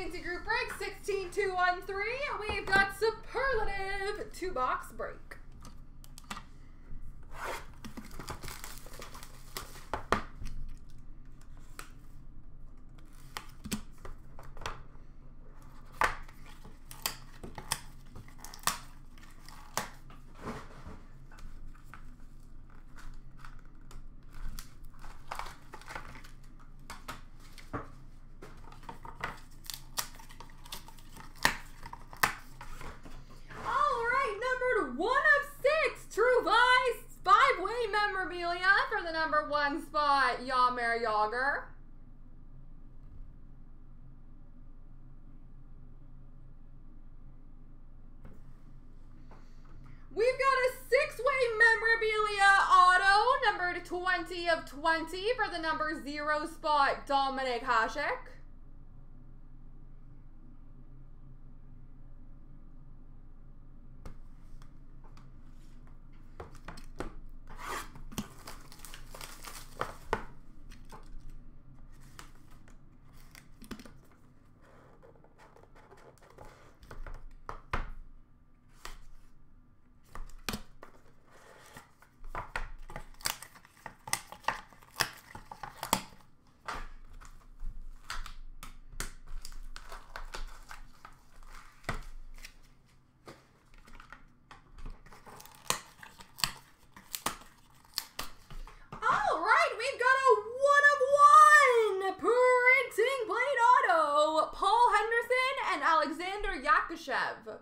into group break 16213. We've got superlative 2-box break. For the number 1 spot, Yamer Yager. We've got a 6-way memorabilia auto, numbered 20 of 20 for the number 0 spot, Dominic Hasek. Alexander Yakushev,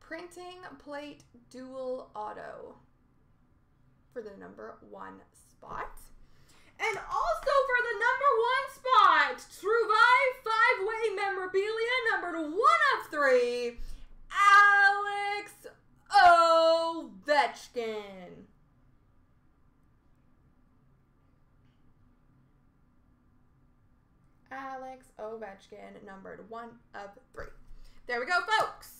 printing plate dual auto for the number 1 spot. And also for the number 1 spot, TrueVive 5-way memorabilia, numbered 1 of 3, Alex Ovechkin. Alex Ovechkin, numbered 1 of 3. There we go, folks.